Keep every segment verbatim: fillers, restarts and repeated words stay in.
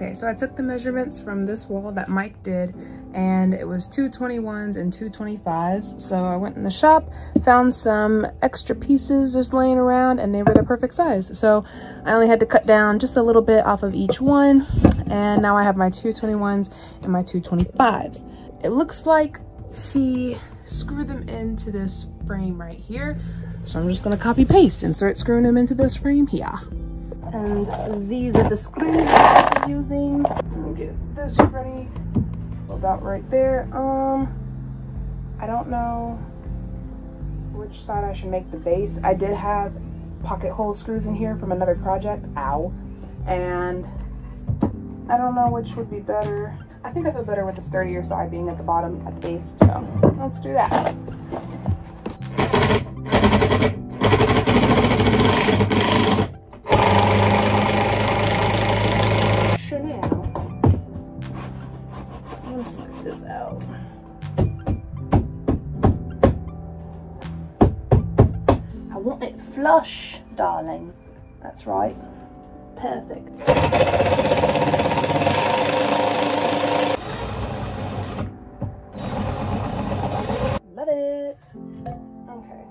Okay, so I took the measurements from this wall that Mike did, and it was two twenty-ones and two twenty-fives. So I went in the shop, found some extra pieces just laying around, and they were the perfect size. So I only had to cut down just a little bit off of each one, and now I have my two twenty-ones and my two twenty-fives. It looks like he screwed them into this frame right here. So I'm just gonna copy paste and start screwing them into this frame here. And these are the screws that I'm using. Let me get this ready. About right there. Um, I don't know which side I should make the base. I did have pocket hole screws in here from another project. Ow. And I don't know which would be better. I think I feel better with the sturdier side being at the bottom at the base. So let's do that. I want it flush, darling. That's right. Perfect. Love it. Okay.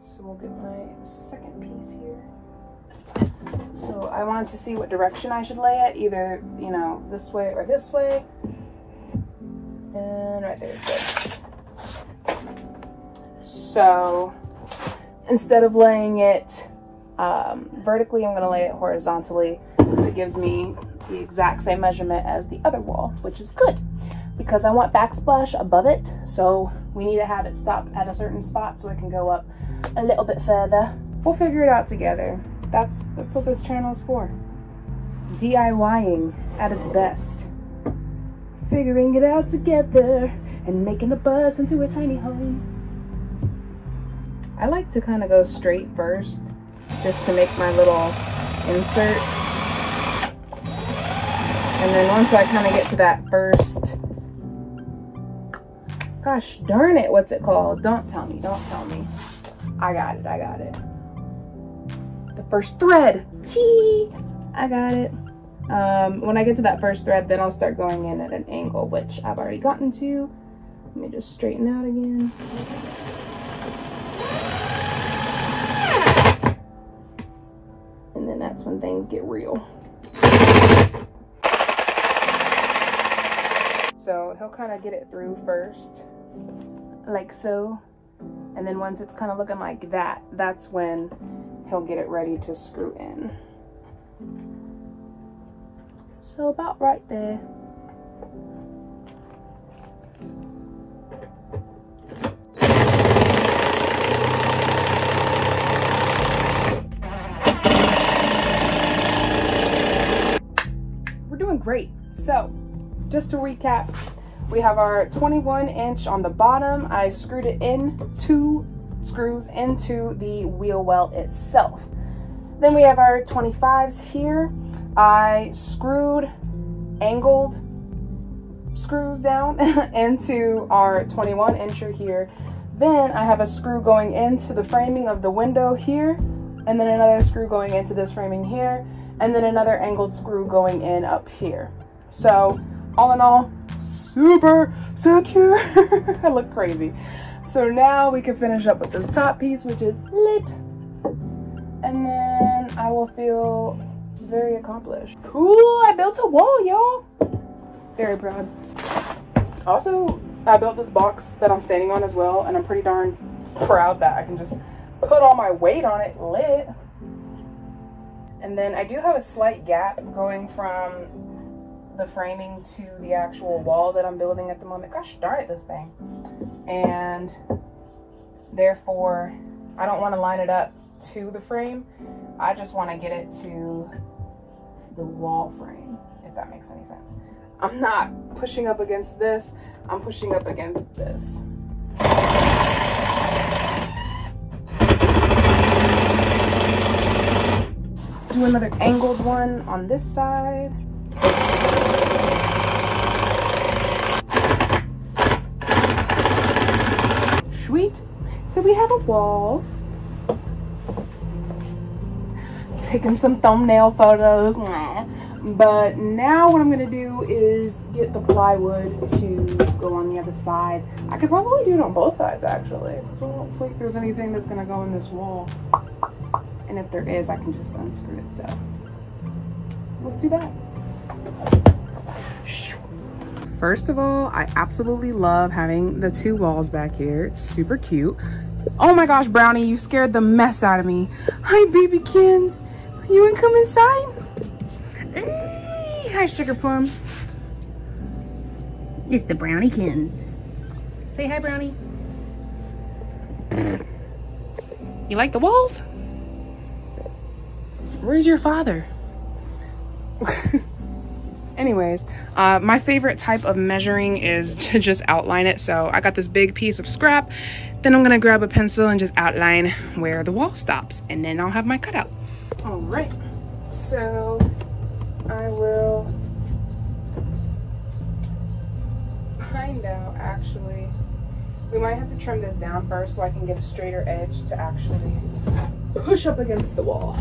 So we'll get my second piece here. So I wanted to see what direction I should lay it. Either, you know, this way or this way. And right there. Good. So instead of laying it um, vertically, I'm going to lay it horizontally, because it gives me the exact same measurement as the other wall, which is good because I want backsplash above it. So we need to have it stop at a certain spot so it can go up a little bit further. We'll figure it out together. That's, that's what this channel is for. DIYing at its best. Figuring it out together and making a bus into a tiny home. I like to kind of go straight first, just to make my little insert. And then once I kind of get to that first, gosh darn it, what's it called? Don't tell me, don't tell me. I got it, I got it. The first thread, tee, I got it. Um, when I get to that first thread, then I'll start going in at an angle, which I've already gotten to. Let me just straighten out again. And that's when things get real. So he'll kind of get it through first, like so. And then once it's kind of looking like that, that's when he'll get it ready to screw in. So about right there. Great. So just to recap, we have our twenty-one inch on the bottom. I screwed it in two screws into the wheel well itself. Then we have our twenty-fives here. I screwed angled screws down into our twenty-one incher here. Then I have a screw going into the framing of the window here, and then another screw going into this framing here, and then another angled screw going in up here. So all in all, super secure. I look crazy. So now we can finish up with this top piece, which is lit. And then I will feel very accomplished. Cool, I built a wall, y'all. Very proud. Also, I built this box that I'm standing on as well, and I'm pretty darn proud that I can just put all my weight on it, lit. And then I do have a slight gap going from the framing to the actual wall that I'm building at the moment. Gosh darn it, this thing. And therefore, I don't want to line it up to the frame. I just want to get it to the wall frame, if that makes any sense. I'm not pushing up against this. I'm pushing up against this. Do another angled one on this side. Sweet. So we have a wall. Taking some thumbnail photos. But now what I'm going to do is get the plywood to go on the other side. I could probably do it on both sides, actually. I don't think there's anything that's going to go in this wall. And if there is, I can just unscrew it. So let's do that. First of all, I absolutely love having the two walls back here. It's super cute. Oh my gosh, Brownie, you scared the mess out of me. Hi, babykins. You wanna come inside? Eee, hi, Sugar Plum. It's the Browniekins. Say hi, Brownie. You like the walls? Where's your father? Anyways, uh, my favorite type of measuring is to just outline it. So I got this big piece of scrap. Then I'm gonna grab a pencil and just outline where the wall stops, and then I'll have my cutout. All right, so I will kind of actually, we might have to trim this down first so I can get a straighter edge to actually push up against the wall.